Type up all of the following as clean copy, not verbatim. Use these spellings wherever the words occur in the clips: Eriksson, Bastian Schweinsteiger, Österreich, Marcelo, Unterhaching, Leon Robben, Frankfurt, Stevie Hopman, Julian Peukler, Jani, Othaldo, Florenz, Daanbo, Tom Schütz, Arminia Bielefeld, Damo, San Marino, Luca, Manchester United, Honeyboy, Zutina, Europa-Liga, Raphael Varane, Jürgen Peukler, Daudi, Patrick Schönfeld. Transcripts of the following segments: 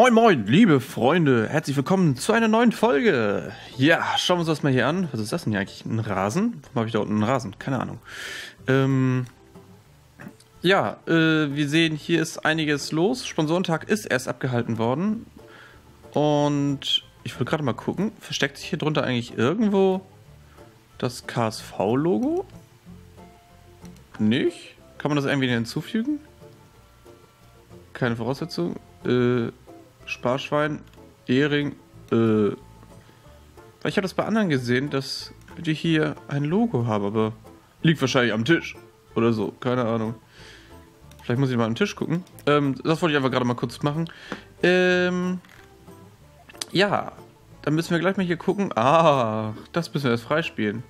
Moin moin, liebe Freunde, herzlich willkommen zu einer neuen Folge. Ja, schauen wir uns das mal hier an. Was ist das denn hier eigentlich? Ein Rasen? Warum habe ich da unten einen Rasen? Keine Ahnung. Wir sehen, hier ist einiges los. Sponsorentag ist erst abgehalten worden. Und ich will gerade mal gucken, versteckt sich hier drunter eigentlich irgendwo das KSV-Logo? Nicht? Kann man das irgendwie hinzufügen? Keine Voraussetzung. Sparschwein, Ehring, ich habe das bei anderen gesehen, dass die hier ein Logo haben, aber liegt wahrscheinlich am Tisch oder so, keine Ahnung. Vielleicht muss ich mal am Tisch gucken. Das wollte ich einfach gerade mal kurz machen. Ja, dann müssen wir gleich mal hier gucken. Ah, das müssen wir erst freispielen.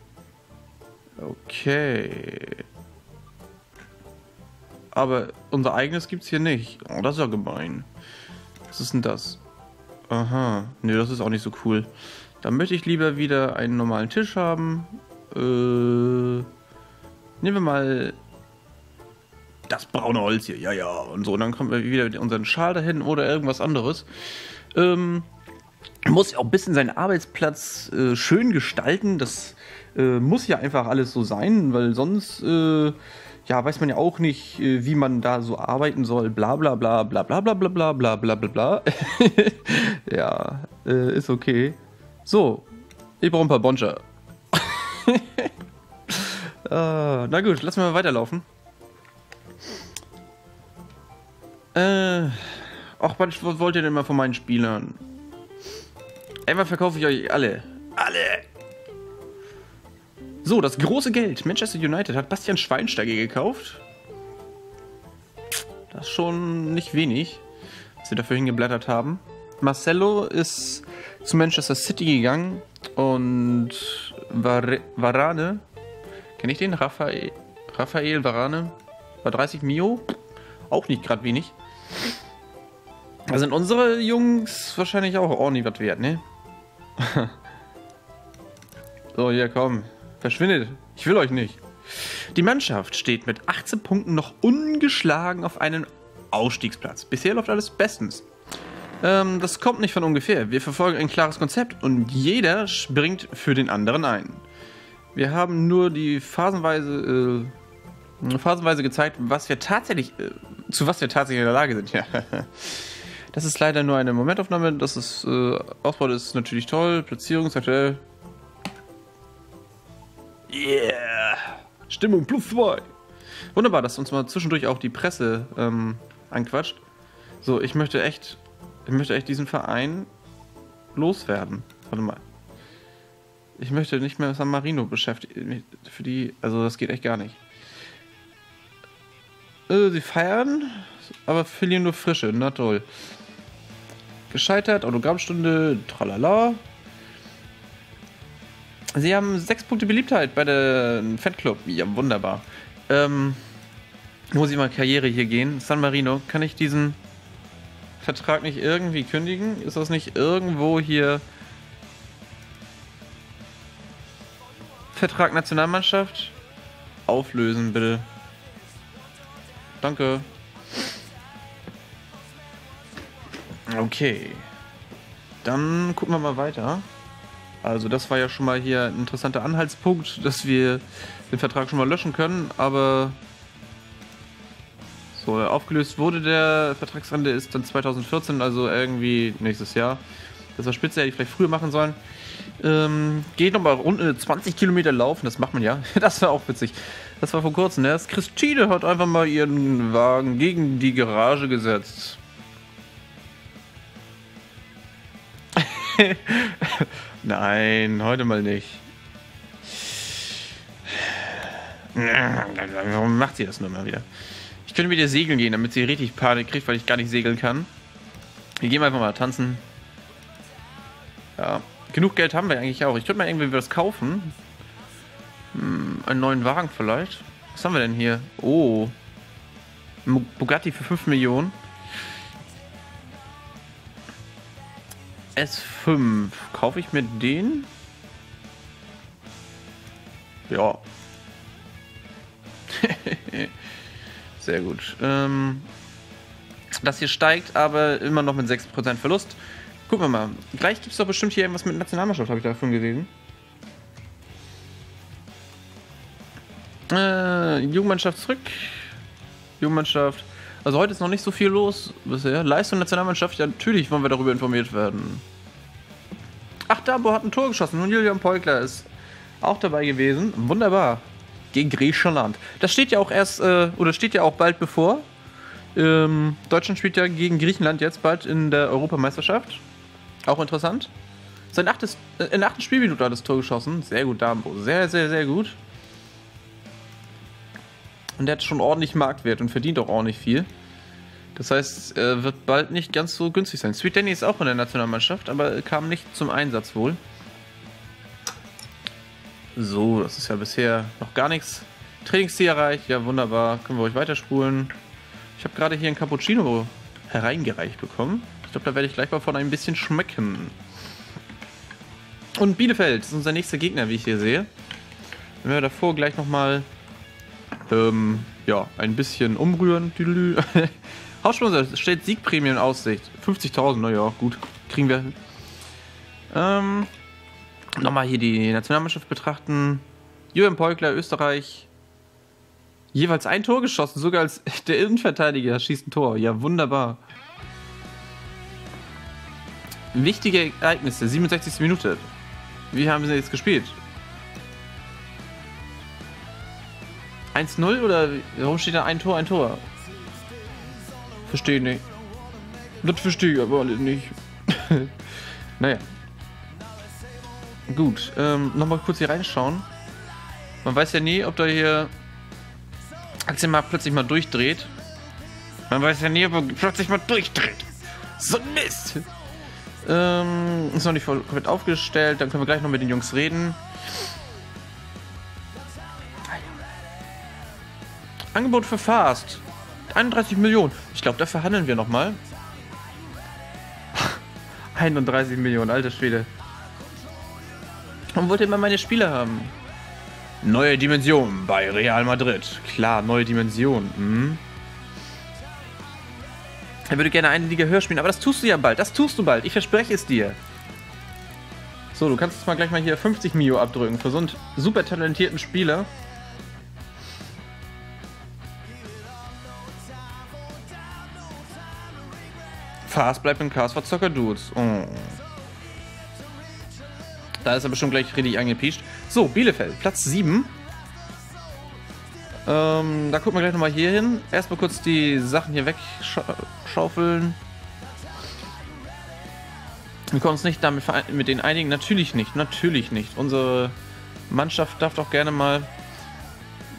Okay. Aber unser eigenes gibt's hier nicht. Oh, das ist ja gemein. Was ist denn das? Aha. Nö, das ist auch nicht so cool. Dann möchte ich lieber wieder einen normalen Tisch haben. Nehmen wir mal das braune Holz hier. Ja, ja. Und so. Und dann kommen wir wieder mit unseren Schal dahin oder irgendwas anderes. Muss ja auch ein bisschen seinen Arbeitsplatz schön gestalten. Das muss ja einfach alles so sein, weil sonst... ja, weiß man ja auch nicht, wie man da so arbeiten soll. Bla bla bla bla bla bla bla bla bla bla bla. Ja, ist okay. So, ich brauche ein paar Boncher. Na gut, lassen wir mal weiterlaufen. Ach, was wollt ihr denn mal von meinen Spielern? Einmal verkaufe ich euch alle. Alle! So, das große Geld. Manchester United hat Bastian Schweinsteiger gekauft. Das ist schon nicht wenig, was wir dafür hingeblättert haben. Marcelo ist zu Manchester City gegangen und Varane, kenne ich den? Raphael Varane bei 30 Mio, auch nicht gerade wenig. Da sind unsere Jungs wahrscheinlich auch ordentlich was wert, ne? So, hier, komm. Verschwindet. Ich will euch nicht. Die Mannschaft steht mit 18 Punkten noch ungeschlagen auf einem Aufstiegsplatz. Bisher läuft alles bestens. Das kommt nicht von ungefähr. Wir verfolgen ein klares Konzept und jeder springt für den anderen ein. Wir haben nur die phasenweise gezeigt, was wir tatsächlich, zu was wir tatsächlich in der Lage sind. Ja. Das ist leider nur eine Momentaufnahme. Das ist, Ausbau ist natürlich toll. Platzierung aktuell. Yeah! Stimmung plus 2! Wunderbar, dass uns mal zwischendurch auch die Presse anquatscht. So, ich möchte echt diesen Verein loswerden. Warte mal. Ich möchte nicht mehr San Marino beschäftigen. Für die, also das geht echt gar nicht. Sie feiern, aber verlieren nur Frische. Na toll. Gescheitert, Autogrammstunde, tralala. Sie haben 6 Punkte Beliebtheit bei dem Fanclub. Ja, wunderbar. Muss ich mal Karriere hier gehen. San Marino, kann ich diesen Vertrag nicht irgendwie kündigen? Ist das nicht irgendwo hier... Vertrag Nationalmannschaft? Auflösen, bitte. Danke. Okay. Dann gucken wir mal weiter. Also das war ja schon mal hier ein interessanter Anhaltspunkt, dass wir den Vertrag schon mal löschen können, aber so, aufgelöst wurde der Vertragsende ist dann 2014, also irgendwie nächstes Jahr. Das war spitze, hätte ich vielleicht früher machen sollen. Geht nochmal rund 20 Kilometer laufen, das macht man ja. Das war auch witzig. Das war vor kurzem erst. Christine hat einfach mal ihren Wagen gegen die Garage gesetzt. Nein, heute mal nicht. Warum macht sie das nur mal wieder? Ich könnte mit ihr segeln gehen, damit sie richtig Panik kriegt, weil ich gar nicht segeln kann. Wir gehen einfach mal tanzen. Ja, genug Geld haben wir eigentlich auch. Ich könnte mal irgendwie was kaufen. Einen neuen Wagen vielleicht. Was haben wir denn hier? Oh. Ein Bugatti für 5 Millionen. S5. Kaufe ich mir den? Ja. Sehr gut. Das hier steigt, aber immer noch mit 6% Verlust. Gucken wir mal. Gleich gibt es doch bestimmt hier irgendwas mit Nationalmannschaft, habe ich davon gelesen. Jugendmannschaft zurück. Jugendmannschaft. Also heute ist noch nicht so viel los bisher. Leistung Nationalmannschaft, ja, natürlich wollen wir darüber informiert werden. Ach, Daanbo hat ein Tor geschossen und Julian Peukler ist auch dabei gewesen. Wunderbar. Gegen Griechenland. Das steht ja auch erst, oder steht ja auch bald bevor. Deutschland spielt ja gegen Griechenland jetzt bald in der Europameisterschaft. Auch interessant. Sein in der 8. Spielminute hat das Tor geschossen. Sehr gut, Daanbo. Sehr, sehr, sehr gut. Und der hat schon ordentlich Marktwert und verdient auch ordentlich viel. Das heißt, er wird bald nicht ganz so günstig sein. Sweet Danny ist auch in der Nationalmannschaft, aber kam nicht zum Einsatz wohl. So, das ist ja bisher noch gar nichts. Trainingsziel erreicht, ja wunderbar. Können wir euch weiterspulen. Ich habe gerade hier ein Cappuccino hereingereicht bekommen. Ich glaube, da werde ich gleich mal von ein bisschen schmecken. Und Bielefeld ist unser nächster Gegner, wie ich hier sehe. Wenn wir davor gleich nochmal... ja, ein bisschen umrühren. Hauptsponsor stellt Siegprämie in Aussicht. 50.000, naja, gut. Kriegen wir. Nochmal hier die Nationalmannschaft betrachten. Jürgen Peukler, Österreich. Jeweils ein Tor geschossen, sogar als der Innenverteidiger schießt ein Tor. Ja, wunderbar. Wichtige Ereignisse, 67. Minute. Wie haben sie jetzt gespielt? 1-0 oder warum steht da ein Tor, ein Tor? Verstehe nicht. Das verstehe ich aber alles nicht. Naja. Gut, nochmal kurz hier reinschauen. Man weiß ja nie, ob da hier Aktienmarkt plötzlich mal durchdreht. Man weiß ja nie, ob er plötzlich mal durchdreht. So ein Mist! Ist noch nicht komplett aufgestellt, dann können wir gleich noch mit den Jungs reden. Angebot für Fast. 31 Millionen. Ich glaube, da verhandeln wir nochmal. 31 Millionen, alter Schwede. Man wollte immer meine Spieler haben. Neue Dimension bei Real Madrid. Klar, neue Dimension. Hm. Er würde gerne eine Liga höher spielen, aber das tust du ja bald. Das tust du bald. Ich verspreche es dir. So, du kannst jetzt mal gleich mal hier 50 Mio abdrücken für so einen super talentierten Spieler. Fast bleibt im KSV ZockerDudes. Oh. Da ist er bestimmt gleich richtig angepischt. So, Bielefeld, Platz 7. Da gucken wir gleich nochmal hier hin. Erstmal kurz die Sachen hier wegschaufeln. Wir können uns nicht damit mit denen einigen. Natürlich nicht, natürlich nicht. Unsere Mannschaft darf doch gerne mal...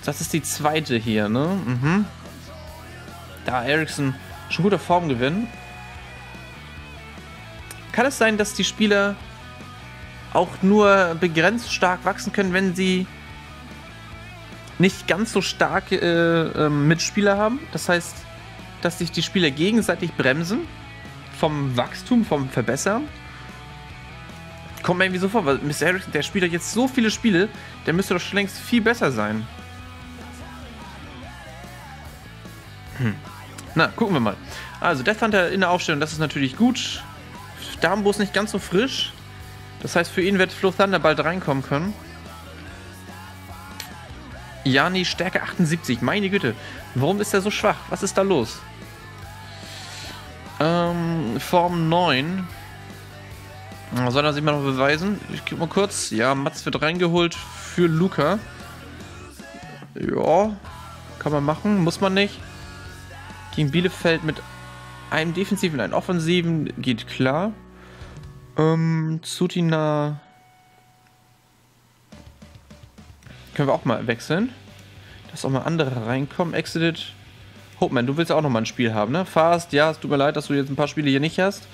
Das ist die zweite hier, ne? Mhm. Da, Eriksson, schon guter Formgewinn. Kann es sein, dass die Spieler auch nur begrenzt stark wachsen können, wenn sie nicht ganz so starke Mitspieler haben? Das heißt, dass sich die Spieler gegenseitig bremsen vom Wachstum, vom Verbessern? Kommt mir irgendwie so vor, weil Mr. Eriksson, der spielt jetzt so viele Spiele, der müsste doch schon längst viel besser sein. Hm. Na, gucken wir mal. Also, Death Hunter in der Aufstellung, das ist natürlich gut. Daanbo ist nicht ganz so frisch. Das heißt, für ihn wird Flo Thunder bald reinkommen können. Jani, Stärke 78. Meine Güte. Warum ist er so schwach? Was ist da los? Form 9. Soll er sich mal noch beweisen? Ich guck mal kurz. Ja, Mats wird reingeholt für Luca. Ja, kann man machen. Muss man nicht. Gegen Bielefeld mit einem defensiven, einem offensiven. Geht klar. Zutina können wir auch mal wechseln, dass auch mal andere reinkommen. Exited. Hopman, du willst ja auch nochmal ein Spiel haben, ne? Fast, ja, es tut mir leid, dass du jetzt ein paar Spiele hier nicht hast.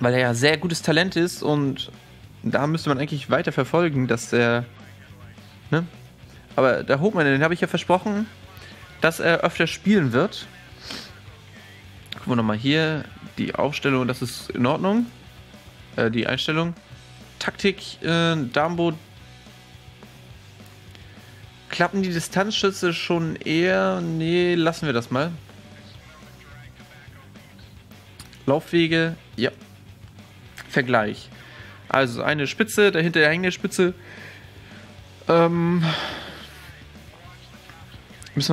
Weil er ja sehr gutes Talent ist und da müsste man eigentlich weiter verfolgen, dass er, ne? Aber der Hopman, den habe ich ja versprochen, dass er öfter spielen wird. Gucken wir nochmal hier. Die Aufstellung, das ist in Ordnung. Die Einstellung. Taktik, Daanbo. Klappen die Distanzschütze schon eher? Nee, lassen wir das mal. Laufwege, ja. Vergleich. Also eine Spitze, dahinter der hängende Spitze. Müssen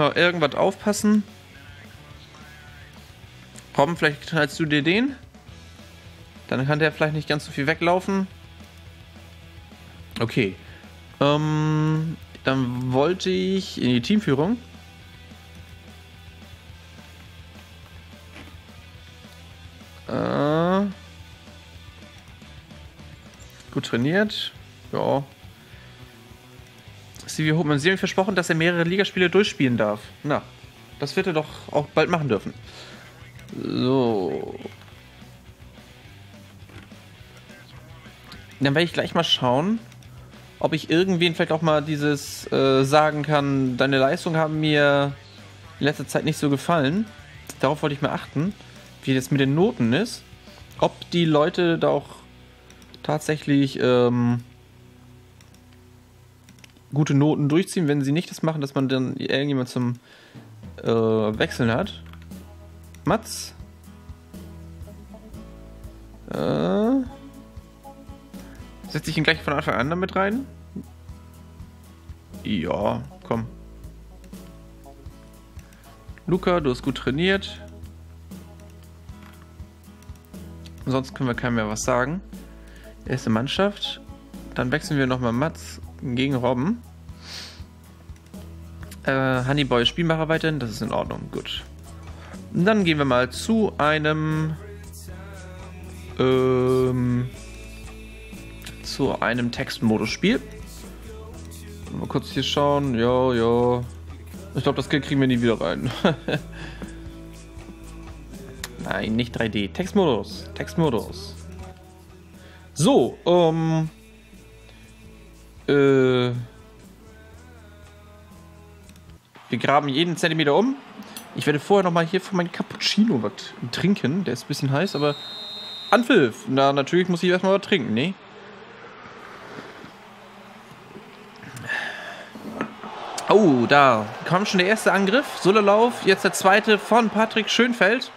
wir irgendwas aufpassen. Robben, vielleicht knallst du dir den. Dann kann der vielleicht nicht ganz so viel weglaufen. Okay. Dann wollte ich in die Teamführung. Gut trainiert. Ja. Stevie Hopman, Sie haben versprochen, dass er mehrere Ligaspiele durchspielen darf. Na, das wird er doch auch bald machen dürfen. So. Dann werde ich gleich mal schauen, ob ich irgendwen vielleicht auch mal dieses sagen kann, deine Leistungen haben mir in letzter Zeit nicht so gefallen. Darauf wollte ich mal achten, wie das mit den Noten ist. Ob die Leute da auch tatsächlich gute Noten durchziehen, wenn sie nicht das machen, dass man dann irgendjemand zum Wechseln hat. Mats. Setze ich ihn gleich von Anfang an damit rein? Ja, komm. Luca, du hast gut trainiert. Sonst können wir keinem mehr was sagen. Erste Mannschaft. Dann wechseln wir nochmal Mats gegen Robben. Honeyboy Spielmacher weiterhin, das ist in Ordnung, gut. Und dann gehen wir mal zu einem Textmodus-Spiel. Mal kurz hier schauen. Ja, ja. Ich glaube, das Geld kriegen wir nie wieder rein. Nein, nicht 3D. Textmodus. Textmodus. So, wir graben jeden Zentimeter um. Ich werde vorher nochmal hier von meinem Cappuccino was trinken. Der ist ein bisschen heiß, aber Anpfiff. Na, natürlich muss ich erstmal was trinken, ne? Oh, da kam schon der erste Angriff. Sololauf, jetzt der zweite von Patrick Schönfeld.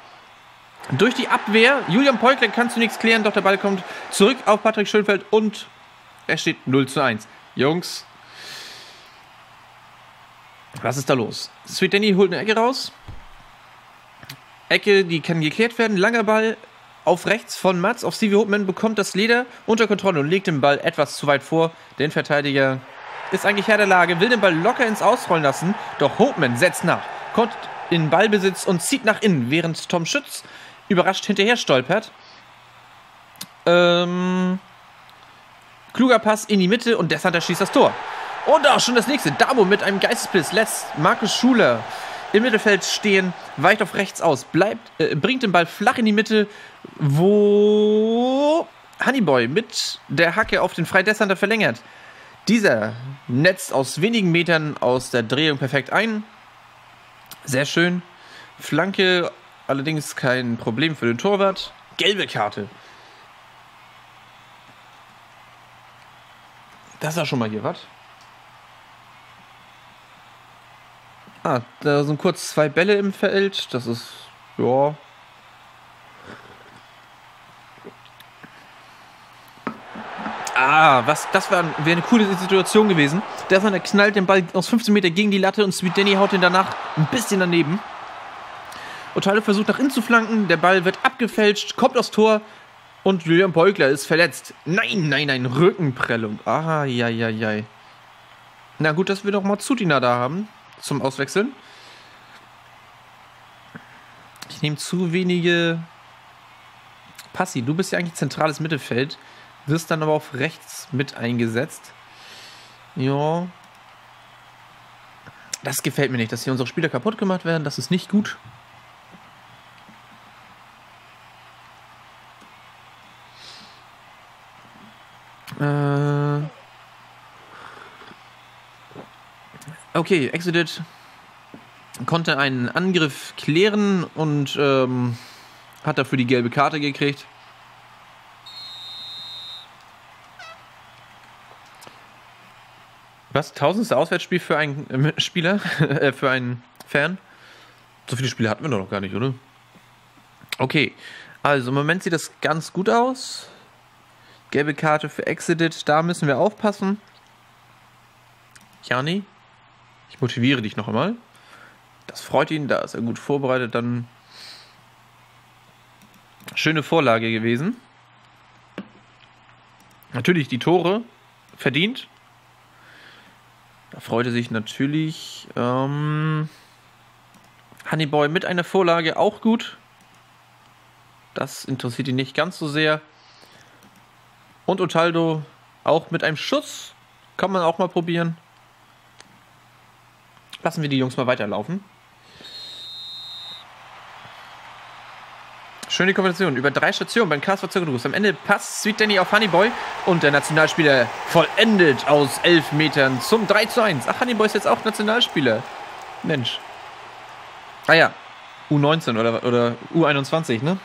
Durch die Abwehr. Julian Peukler kann zunächst klären, doch der Ball kommt zurück auf Patrick Schönfeld und er steht 0:1. Jungs, was ist da los? Sweet Danny holt eine Ecke raus. Ecke, die kann geklärt werden. Langer Ball auf rechts von Mats. Auf Stevie Hopman, bekommt das Leder unter Kontrolle und legt den Ball etwas zu weit vor. Den Verteidiger ist eigentlich Herr der Lage, will den Ball locker ins Ausrollen lassen, doch Hopman setzt nach, kommt in Ballbesitz und zieht nach innen, während Tom Schütz überrascht hinterher stolpert. Kluger Pass in die Mitte und Desander schießt das Tor. Und auch schon das nächste, Damo mit einem Geistesblitz lässt Markus Schuler im Mittelfeld stehen, weicht auf rechts aus, bringt den Ball flach in die Mitte, wo Honeyboy mit der Hacke auf den freien Desander verlängert. Dieser netzt aus wenigen Metern aus der Drehung perfekt ein. Sehr schön. Flanke allerdings kein Problem für den Torwart. Gelbe Karte. Das war schon mal hier was. Ah, da sind kurz zwei Bälle im Feld. Das ist, ja. Ah, was, das wäre eine coole Situation gewesen. Der knallt den Ball aus 15 Meter gegen die Latte und Sweet Danny haut ihn danach ein bisschen daneben. Othaldo versucht nach innen zu flanken, der Ball wird abgefälscht, kommt aufs Tor und Julian Peukler ist verletzt. Nein, nein, nein, Rückenprellung. Ah, ja, ja, ja. Na gut, dass wir doch mal Zutina da haben zum Auswechseln. Ich nehme zu wenige Passi. Du bist ja eigentlich zentrales Mittelfeld. Wirst dann aber auf rechts mit eingesetzt. Ja. Das gefällt mir nicht, dass hier unsere Spieler kaputt gemacht werden. Das ist nicht gut. Okay, Exited konnte einen Angriff klären und hat dafür die gelbe Karte gekriegt. Was? 1000. Auswärtsspiel für einen Spieler? Für einen Fan? So viele Spiele hatten wir doch noch gar nicht, oder? Okay. Also im Moment sieht das ganz gut aus. Gelbe Karte für Exited, da müssen wir aufpassen. Jani, ich motiviere dich noch einmal. Das freut ihn, da ist er gut vorbereitet. Dann schöne Vorlage gewesen. Natürlich die Tore verdient. Da freute sich natürlich Honeyboy mit einer Vorlage auch gut. Das interessiert ihn nicht ganz so sehr. Und Othaldo auch mit einem Schuss. Kann man auch mal probieren. Lassen wir die Jungs mal weiterlaufen. Schöne Kombination über 3 Stationen beim KSV ZockerDudes. Am Ende passt Sweet Danny auf Honeyboy und der Nationalspieler vollendet aus 11 Metern zum 3:1. Ach, Honeyboy ist jetzt auch Nationalspieler. Mensch. Ah ja, U19 oder U21, ne?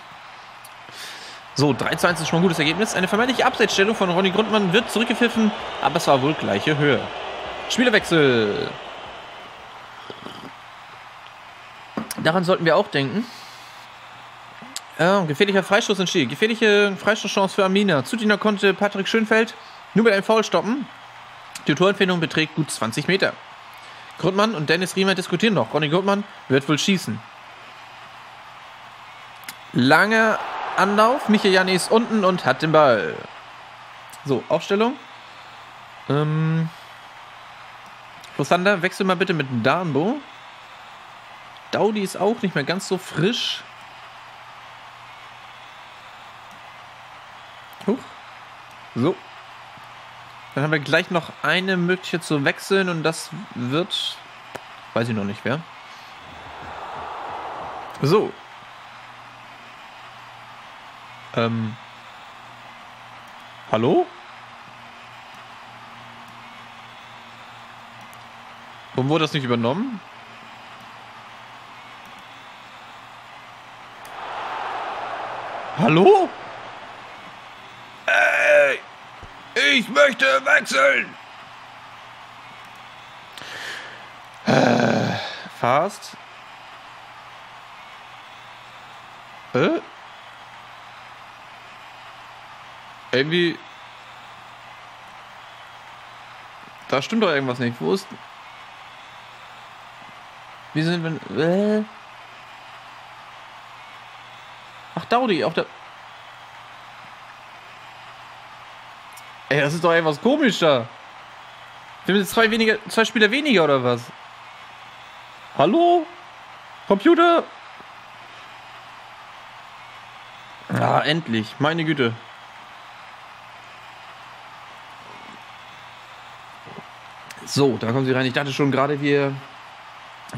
So, 3:1 ist schon ein gutes Ergebnis. Eine vermeintliche Abseitsstellung von Ronny Grundmann wird zurückgepfiffen, aber es war wohl gleiche Höhe. Spielerwechsel. Daran sollten wir auch denken. Gefährlicher Freistoß entschieden. Gefährliche Freistoßchance für Arminia. Zudiener konnte Patrick Schönfeld nur mit einem Foul stoppen. Die Torentfernung beträgt gut 20 Meter. Grundmann und Dennis Riemer diskutieren noch. Ronny Grundmann wird wohl schießen. Langer Anlauf. Michael Jani ist unten und hat den Ball. So, Aufstellung. Flo Thunder, wechsel mal bitte mit Daanbo. Daudi ist auch nicht mehr ganz so frisch. Huch. So. Dann haben wir gleich noch eine Möglichkeit zu wechseln und das wird... Weiß ich noch nicht, wer. So. Hallo? Warum wurde das nicht übernommen? Hallo? Ich möchte wechseln! Fast? Irgendwie... Da stimmt doch irgendwas nicht. Wo ist... Wie sind wir... Ach, Daudi, auf der... Ey, das ist doch etwas komisch da. Wir haben jetzt zwei Spieler weniger, oder was? Hallo? Computer? Ah, endlich. Meine Güte. So, da kommen sie rein. Ich dachte schon gerade, wir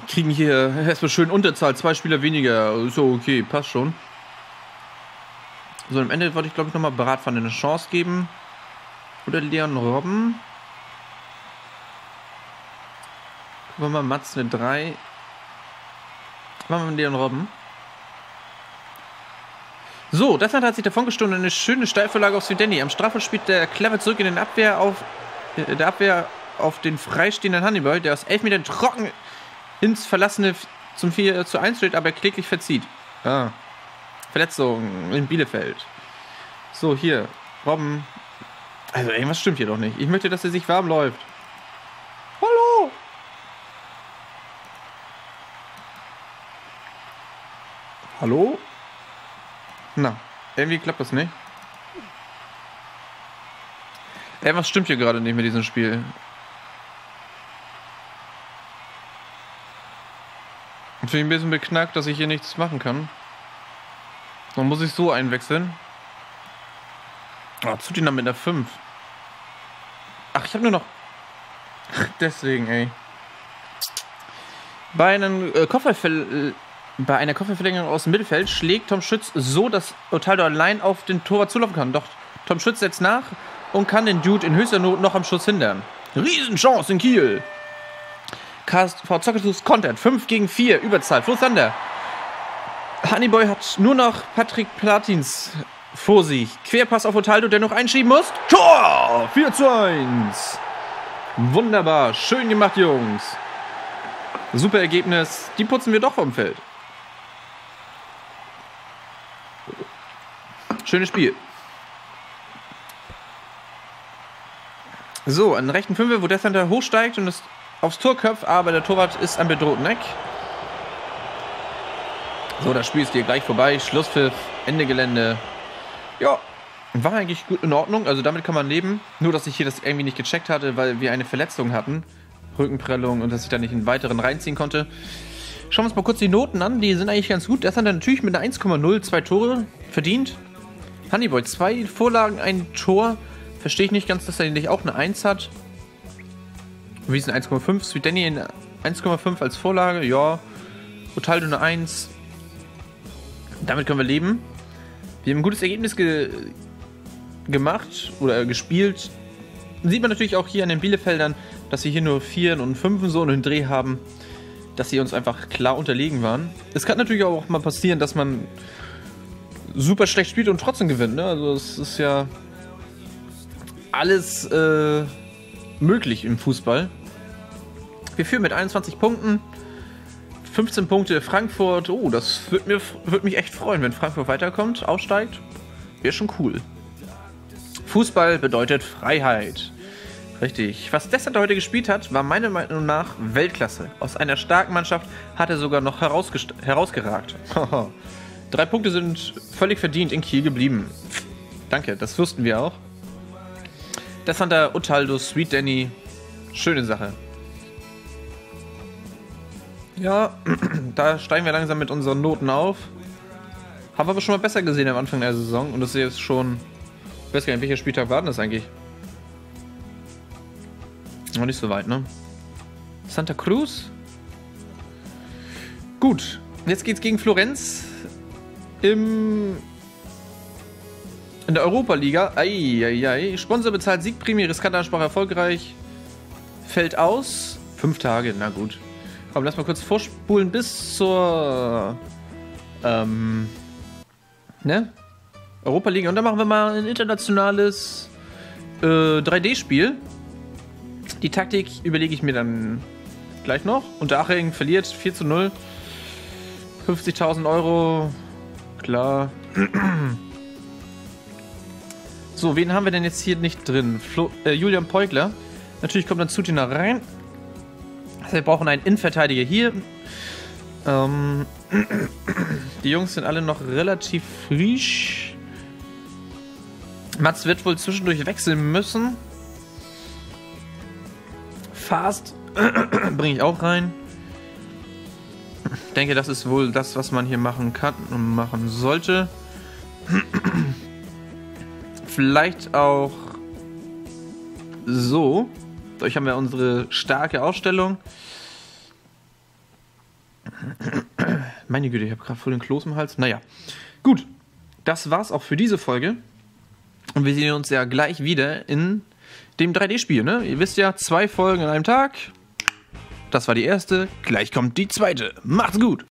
kriegen hier erstmal schön Unterzahl. 2 Spieler weniger. So, okay, passt schon. So, am Ende wollte ich, glaube ich, nochmal Bratpfanne eine Chance geben. Oder Leon Robben. Gucken wir mal, Mats eine 3. Machen wir mit Leon Robben. So, das hat sich davongestohlen. Eine schöne Steilvorlage auf Sweet Danny. Am Strafraum spielt der clever zurück in den Abwehr auf den freistehenden Honeyboy, der aus 11 Metern trocken ins Verlassene zum 4:1 steht, aber kläglich verzieht. Ah. Verletzung in Bielefeld. So, hier. Robben. Also irgendwas stimmt hier doch nicht. Ich möchte, dass er sich warm läuft. Hallo! Hallo? Na, irgendwie klappt das nicht. Irgendwas stimmt hier gerade nicht mit diesem Spiel. Ich bin ein bisschen beknackt, dass ich hier nichts machen kann. Dann muss ich so einwechseln. Oh, Zudiener mit der 5. Ach, ich habe nur noch... Ach, deswegen, ey. Bei einer Kopfballverlängerung aus dem Mittelfeld schlägt Tom Schütz so, dass Othaldo allein auf den Torwart zulaufen kann. Doch Tom Schütz setzt nach und kann den Dude in höchster Not noch am Schuss hindern. Riesenchance in Kiel. KSV ZockerDudes kontert. 5 gegen 4. Überzahl. Flo Thunder. Honeyboy hat nur noch Patrick Platins... vor sich. Querpass auf Othaldo, der noch einschieben muss. Tor! 4:1. Wunderbar. Schön gemacht, Jungs. Super Ergebnis. Die putzen wir doch vom Feld. Schönes Spiel. So, an den rechten Fünfer, wo Desander hochsteigt und es aufs Tor köpft, aber der Torwart ist am bedrohten Eck. So, das Spiel ist hier gleich vorbei. Schlusspfiff, Ende Gelände. Ja, war eigentlich gut in Ordnung. Also damit kann man leben. Nur, dass ich hier das irgendwie nicht gecheckt hatte, weil wir eine Verletzung hatten. Rückenprellung und dass ich da nicht einen weiteren reinziehen konnte. Schauen wir uns mal kurz die Noten an. Die sind eigentlich ganz gut. Das hat er natürlich mit einer 1,0 2 Tore verdient. Honeyboy 2 Vorlagen, ein Tor. Verstehe ich nicht ganz, dass er nicht auch eine 1 hat. Wie ist ein 1,5? Sweet Danny eine 1,5 als Vorlage. Ja. Othaldo eine 1. Damit können wir leben. Wir haben ein gutes Ergebnis gemacht oder gespielt. Sieht man natürlich auch hier an den Bielefeldern, dass wir hier nur 4 und 5 so einen Dreh haben, dass sie uns einfach klar unterlegen waren. Es kann natürlich auch mal passieren, dass man super schlecht spielt und trotzdem gewinnt. Ne? Also es ist ja alles möglich im Fußball. Wir führen mit 21 Punkten. 15 Punkte Frankfurt, oh, das würde mich echt freuen, wenn Frankfurt weiterkommt, aufsteigt. Wäre schon cool. Fußball bedeutet Freiheit. Richtig. Was Desander heute gespielt hat, war meiner Meinung nach Weltklasse. Aus einer starken Mannschaft hat er sogar noch herausgeragt. 3 Punkte sind völlig verdient in Kiel geblieben. Danke, das wussten wir auch. Desander, Othaldo, Sweet Danny. Schöne Sache. Ja, da steigen wir langsam mit unseren Noten auf. Haben wir aber schon mal besser gesehen am Anfang der Saison. Und das ist jetzt schon... Ich weiß gar nicht, welcher Spieltag war denn das eigentlich? Noch nicht so weit, ne? Santa Cruz? Gut, jetzt geht's gegen Florenz in der Europa-Liga. Sponsor bezahlt Siegprämie, riskanter Ansprache erfolgreich. Fällt aus. 5 Tage, na gut. Komm, lass mal kurz vorspulen bis zur ne? Europa League. Und dann machen wir mal ein internationales 3D-Spiel. Die Taktik überlege ich mir dann gleich noch. Unterhaching verliert 4:0. 50.000 €. Klar. So, wen haben wir denn jetzt hier nicht drin? Julian Peukler. Natürlich kommt dann Zutina rein. Wir brauchen einen Innenverteidiger hier. Die Jungs sind alle noch relativ frisch. Mats wird wohl zwischendurch wechseln müssen. Fast bringe ich auch rein. Ich denke, das ist wohl das, was man hier machen kann und machen sollte. Vielleicht auch so. Dadurch haben wir unsere starke Aufstellung. Meine Güte, ich habe gerade voll den Kloß im Hals. Naja, gut. Das war's auch für diese Folge. Und wir sehen uns ja gleich wieder in dem 3D-Spiel, ne? Ihr wisst ja, 2 Folgen an einem Tag. Das war die erste. Gleich kommt die zweite. Macht's gut!